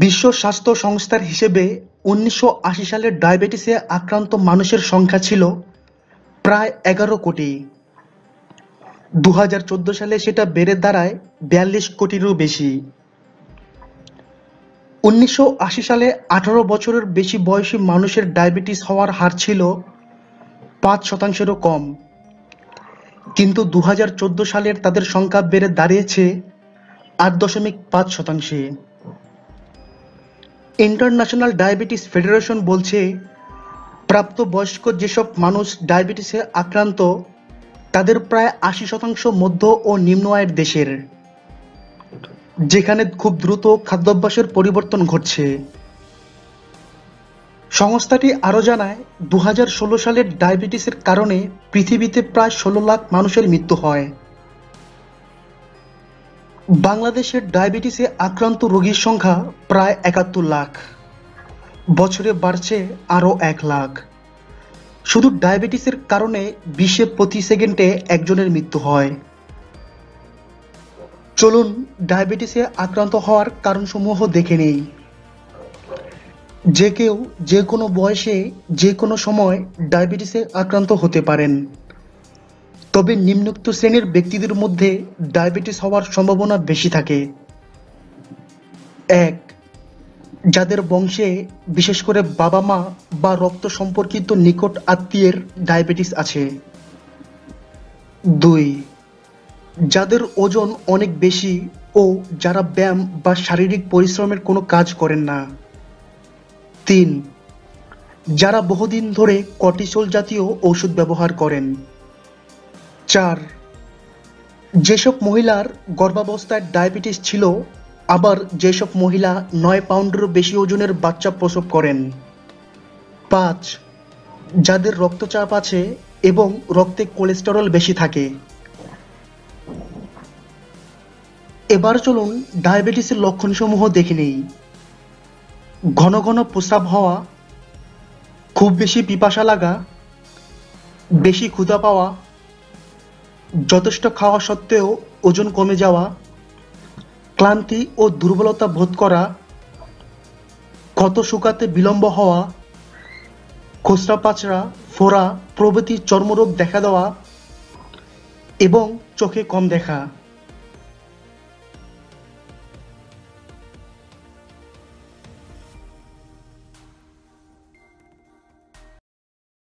विश्व स्वास्थ्य संस्थार हिसेबे 1980 साले डायबेटिसे आक्रांत मानुषेर संख्या छिलो प्राय 11 कोटी। 2014 साले सेटा बेड़े दाड़ाय़ 42 कोटिरও बेशी। 1980 साले 18 बछरेर बेशी बयसी मानुषेर डायबेटिस हওয়ার हार छिलो 5% कम, किन्तु 2014 सालेर तादेर संख्या बेड़े दाड़िয়েছে 8.5%। इंटरनैशनल डायबिटीज फेडारेशन बोलছে प्राप्त बयस्क जेसब मानुष डायबिटीसे आक्रांत तादेर प्राय 80% मध्य और निम्न आयेर देशेर, जेखाने खूब द्रुत खाद्याभ्यासेर परिवर्तन घटছে। संस्थाटी आरो जानाय 2016 साले डायबिटीसेर कारणे पृथिवीते प्राय 16 लाख मानुषेर मृत्यु हय। बांग्लादेशे डायबिटीसे आक्रांत रोगीर संख्या प्राय 71 लाख, बछरे बाड़छे आरो 1 लाख। शुधु डायबिटीसेर कारणे विश्वे प्रति सेकेंडे एकजनेर मृत्यु हय। चलुन डायबिटीसे आक्रांत हওয়ার कारणসমূह देखे नेই। যে কেউ যে কোনো বয়সে যে কোনো সময় ডায়াবেটিসে আক্রান্ত হতে পারেন, তবে নিম্নোক্ত শ্রেণীর ব্যক্তিদের মধ্যে ডায়াবেটিস হওয়ার সম্ভাবনা বেশি থাকে। 1. যাদের বংশে বিশেষ করে বাবা মা বা রক্ত সম্পর্কিত নিকট আত্মীয়ের ডায়াবেটিস আছে। 2. যাদের ওজন অনেক বেশি ও যারা ব্যায়াম বা শারীরিক পরিশ্রমের কোনো কাজ করেন না। 3. যারা বহুদিন ধরে কর্টিসল জাতীয় ওষুধ ব্যবহার করেন। 4. যেসব মহিলার গর্ভাবস্থায় ডায়াবেটিস ছিল, আবার যেসব মহিলা 9 পাউন্ডের বেশি ওজনের বাচ্চা প্রসব করেন। 5. যাদের রক্তচাপ আছে এবং রক্তে কোলেস্টেরল বেশি থাকে। এবার চলুন ডায়াবেটিসের লক্ষণসমূহ দেখে নেই। ঘন ঘন প্রস্রাব হওয়া, খুব বেশি পিপাসা লাগা, বেশি ক্ষুধা পাওয়া, যথেষ্ট খাওয়া সত্ত্বেও ওজন কমে যাওয়া, ক্লান্তি ও দুর্বলতা বোধ করা, ক্ষত শুকাতে বিলম্ব হওয়া, খোসরা পাচড়া, ফোড়া প্রভৃতি চর্মরোগ দেখা দেওয়া এবং চোখে কম দেখা।